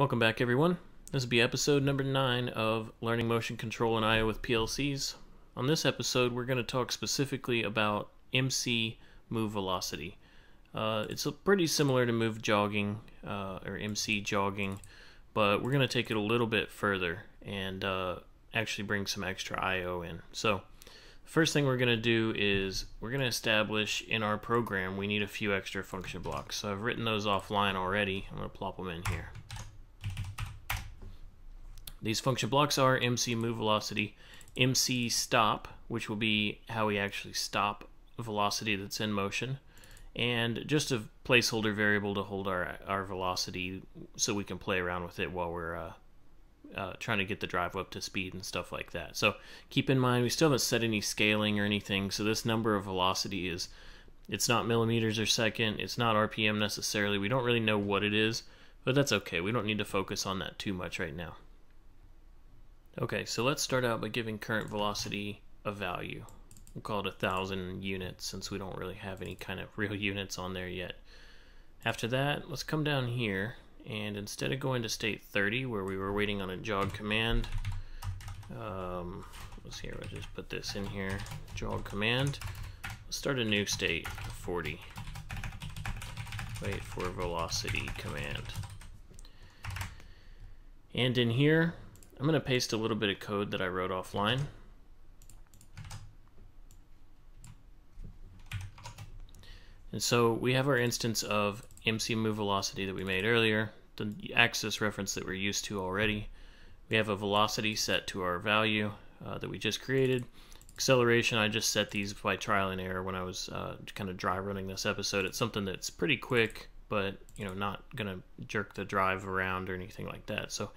Welcome back, everyone. This will be episode number 9 of Learning Motion Control in I/O with PLCs. On this episode, we're going to talk specifically about MC Move Velocity. It's pretty similar to Move Jogging or MC Jogging, but we're going to take it a little bit further and actually bring some extra I/O in. So, first thing we're going to do is we're going to establish in our program we need a few extra function blocks. So I've written those offline already. I'm going to plop them in here. These function blocks are MC Move Velocity, MC Stop, which will be how we actually stop velocity that's in motion, and just a placeholder variable to hold our velocity so we can play around with it while we're trying to get the drive up to speed and stuff like that. So keep in mind we still haven't set any scaling or anything, so this number of velocity is, it's not millimeters per second, it's not RPM necessarily, we don't really know what it is, but that's okay, we don't need to focus on that too much right now. Okay, so let's start out by giving current velocity a value. We'll call it 1,000 units since we don't really have any kind of real units on there yet. After that, let's come down here, and instead of going to state 30 where we were waiting on a jog command, let's see, I'll just put this in here, jog command. Let's start a new state, 40. Wait for velocity command. And in here, I'm going to paste a little bit of code that I wrote offline. And so we have our instance of MC Move Velocity that we made earlier, the axis reference that we're used to already. We have a velocity set to our value that we just created. Acceleration, I just set these by trial and error when I was kind of dry running this episode. It's something that's pretty quick, but you know, not going to jerk the drive around or anything like that. So,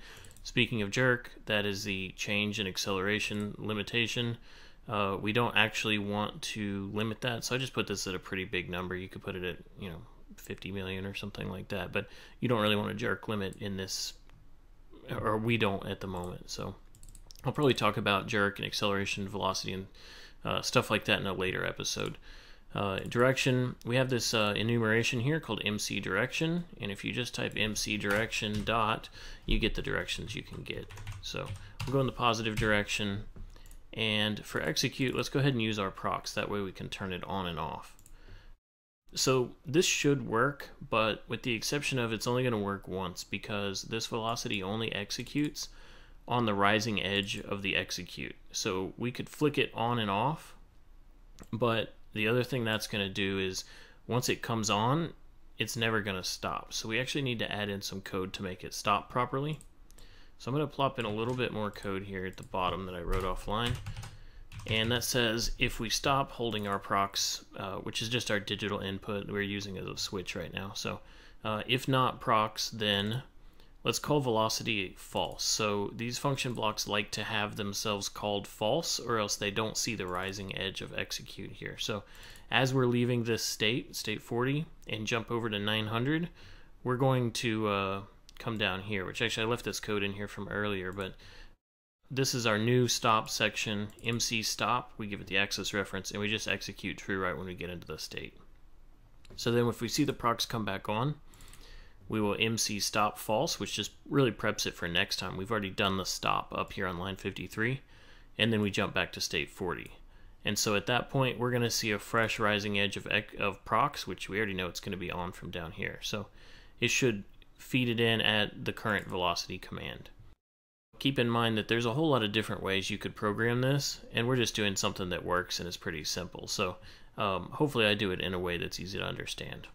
speaking of jerk, that is the change in acceleration limitation. We don't actually want to limit that, so I just put this at a pretty big number. You could put it at, you know, 50 million or something like that, but you don't really want to jerk limit in this, or we don't at the moment. So I'll probably talk about jerk and acceleration, velocity, and stuff like that in a later episode. Direction, we have this enumeration here called MC Direction, and if you just type MC Direction dot, you get the directions you can get. So we'll go in the positive direction, and for execute, let's go ahead and use our procs, that way we can turn it on and off. So this should work, but with the exception of it's only going to work once because this velocity only executes on the rising edge of the execute. So we could flick it on and off, but the other thing that's going to do is once it comes on, it's never going to stop. So we actually need to add in some code to make it stop properly. So I'm going to plop in a little bit more code here at the bottom that I wrote offline. And that says if we stop holding our procs, which is just our digital input we're using as a switch right now. So if not procs, then let's call velocity false. So these function blocks like to have themselves called false or else they don't see the rising edge of execute here. So as we're leaving this state, state 40, and jump over to 900, we're going to come down here, which actually I left this code in here from earlier, but this is our new stop section, MC Stop. We give it the axis reference and we just execute true right when we get into the state. So then if we see the procs come back on, we will MC Stop false, which just really preps it for next time. We've already done the stop up here on line 53, and then we jump back to state 40. And so at that point, we're going to see a fresh rising edge of procs, which we already know it's going to be on from down here. So it should feed it in at the current velocity command. Keep in mind that there's a whole lot of different ways you could program this, and we're just doing something that works and is pretty simple. So hopefully I do it in a way that's easy to understand.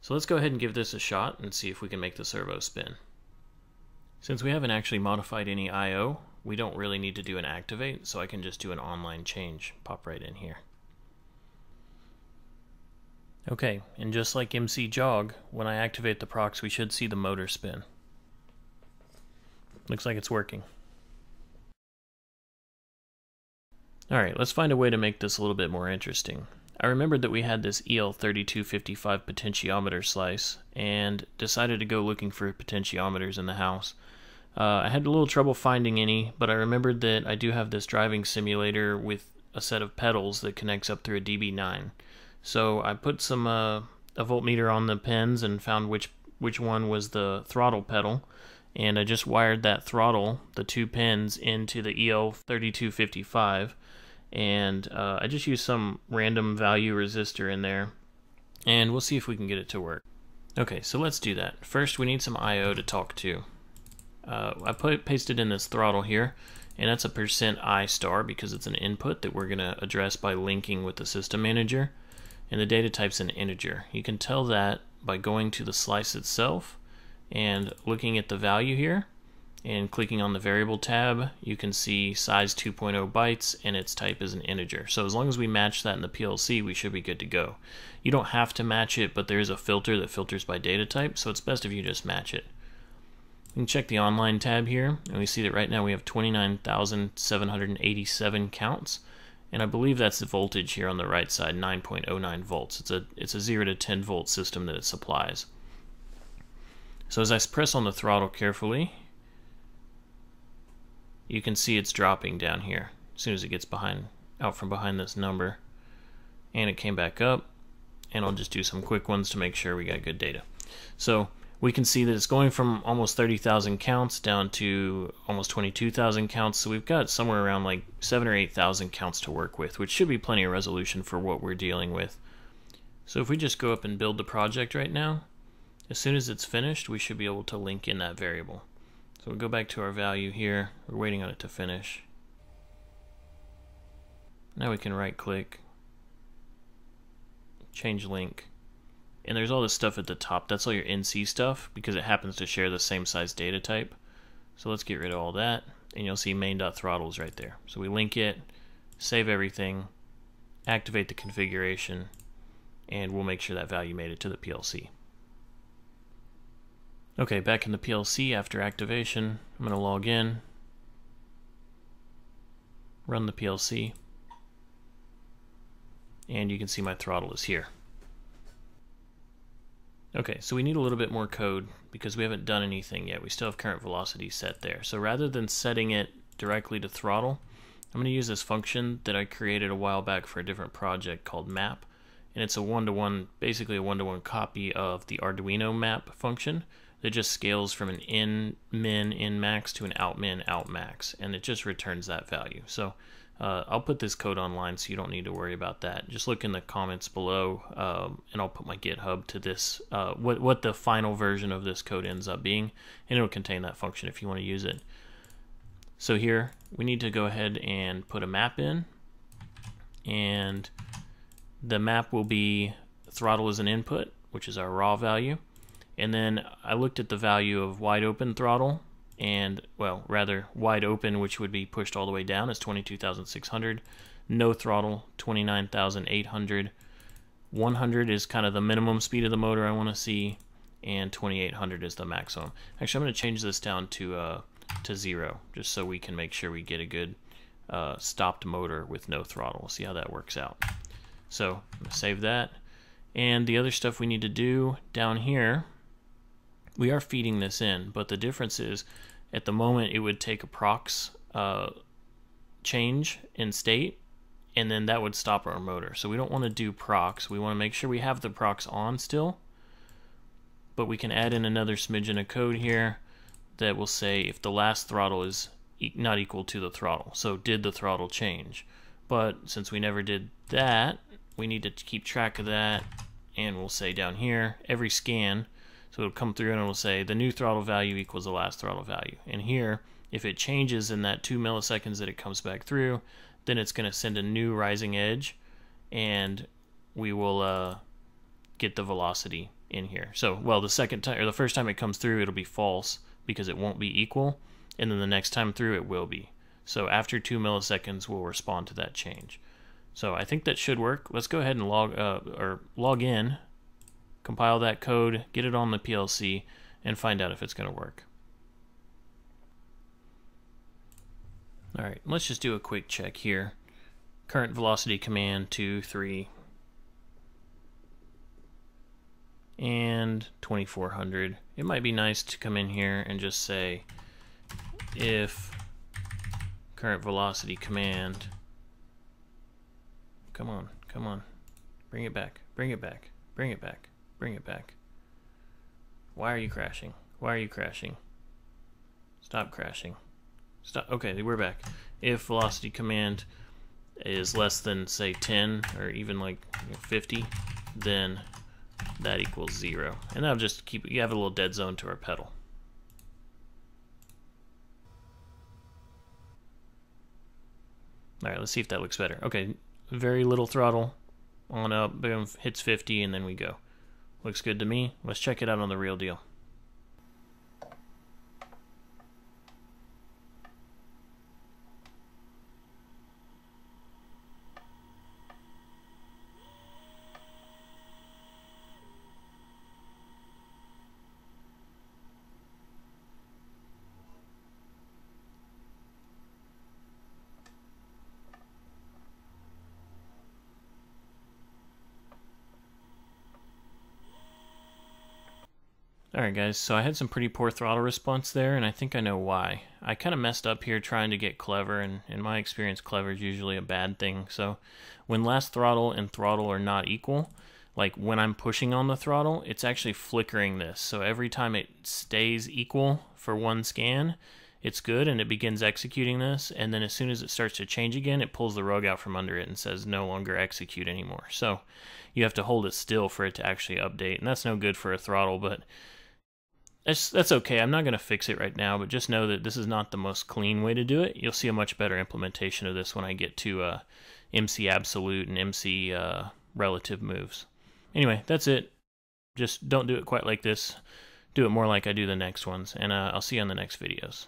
So let's go ahead and give this a shot and see if we can make the servo spin. Since we haven't actually modified any I/O, we don't really need to do an activate, so I can just do an online change. Pop right in here. Okay, and just like MC Jog, when I activate the procs, we should see the motor spin. Looks like it's working. Alright, let's find a way to make this a little bit more interesting. I remembered that we had this EL3255 potentiometer slice and decided to go looking for potentiometers in the house. I had a little trouble finding any, but I remembered that I do have this driving simulator with a set of pedals that connects up through a DB9. So I put some a voltmeter on the pins and found which one was the throttle pedal, and I just wired that throttle, the two pins, into the EL3255, and I just used some random value resistor in there, and we'll see if we can get it to work. Okay, so let's do that. First we need some I.O. to talk to. I pasted in this throttle here, and that's a %I* because it's an input that we're going to address by linking with the system manager, and the data type's an integer. You can tell that by going to the slice itself and looking at the value here and clicking on the variable tab. You can see size 2.0 bytes and its type is an integer. So as long as we match that in the PLC, we should be good to go. You don't have to match it, but there is a filter that filters by data type, so it's best if you just match it. We can check the online tab here, and we see that right now we have 29,787 counts, and I believe that's the voltage here on the right side, 9.09 volts. It's a 0 to 10 volt system that it supplies. So as I press on the throttle carefully, you can see it's dropping down here as soon as it gets out from behind this number, and it came back up, and I'll just do some quick ones to make sure we got good data. So we can see that it's going from almost 30,000 counts down to almost 22,000 counts, so we've got somewhere around like 7 or 8,000 counts to work with, which should be plenty of resolution for what we're dealing with. So if we just go up and build the project right now, as soon as it's finished, we should be able to link in that variable. So we'll go back to our value here, we're waiting on it to finish. Now we can right click, change link. And there's all this stuff at the top. That's all your NC stuff because it happens to share the same size data type. So let's get rid of all that, and you'll see main.throttles right there. So we link it, save everything, activate the configuration, and we'll make sure that value made it to the PLC. Okay, back in the PLC after activation, I'm going to log in, run the PLC, and you can see my throttle is here. Okay, so we need a little bit more code because we haven't done anything yet. We still have current velocity set there. So rather than setting it directly to throttle, I'm going to use this function that I created a while back for a different project called map. And it's a one-to-one, basically a one-to-one copy of the Arduino map function that just scales from an in min, in max to an out min, out max. And it just returns that value. So I'll put this code online so you don't need to worry about that. Just look in the comments below, and I'll put my GitHub to this, what the final version of this code ends up being, and it'll contain that function if you want to use it. So here we need to go ahead and put a map in, and the map will be throttle as an input, which is our raw value, and then I looked at the value of wide open throttle, and well, rather wide open, which would be pushed all the way down, is 22,600. No throttle, 29,800. 100 is kind of the minimum speed of the motor I want to see, and 2,800 is the maximum. Actually, I'm going to change this down to 0, just so we can make sure we get a good stopped motor with no throttle. We'll see how that works out. So I'm going to save that, and the other stuff we need to do down here. We are feeding this in, but the difference is at the moment it would take a prox change in state, and then that would stop our motor. So we don't want to do prox. We want to make sure we have the prox on still, but we can add in another smidgen of code here that will say if the last throttle is not equal to the throttle. So did the throttle change? But since we never did that, we need to keep track of that, and we'll say down here every scan. So it'll come through and it'll say the new throttle value equals the last throttle value. And here, if it changes in that 2 milliseconds that it comes back through, then it's going to send a new rising edge, and we will get the velocity in here. So, well, the second time or the first time it comes through, it'll be false because it won't be equal, and then the next time through, it will be. So after 2 milliseconds, we'll respond to that change. So I think that should work. Let's go ahead and log in. Compile that code, get it on the PLC, and find out if it's going to work. All right, let's just do a quick check here. Current velocity command 2, 3, and 2400. It might be nice to come in here and just say if current velocity command. Come on, come on. Bring it back, bring it back, bring it back. Bring it back. Why are you crashing? Why are you crashing? Stop crashing. Stop. Okay, we're back. If velocity command is less than, say, 10 or even like 50, then that equals 0. And that'll just keep, you have a little dead zone to our pedal. All right, let's see if that looks better. Okay, very little throttle on up, boom, hits 50, and then we go. Looks good to me. Let's check it out on the real deal. Alright guys, so I had some pretty poor throttle response there, and I think I know why. I kind of messed up here trying to get clever, and in my experience clever is usually a bad thing. So when last throttle and throttle are not equal, like when I'm pushing on the throttle, it's actually flickering this. So every time it stays equal for one scan, it's good and it begins executing this, and then as soon as it starts to change again, it pulls the rug out from under it and says no longer execute anymore. So you have to hold it still for it to actually update, and that's no good for a throttle, but that's okay. I'm not going to fix it right now, but just know that this is not the most clean way to do it. You'll see a much better implementation of this when I get to MC absolute and MC relative moves. Anyway, that's it. Just don't do it quite like this. Do it more like I do the next ones, and I'll see you on the next videos.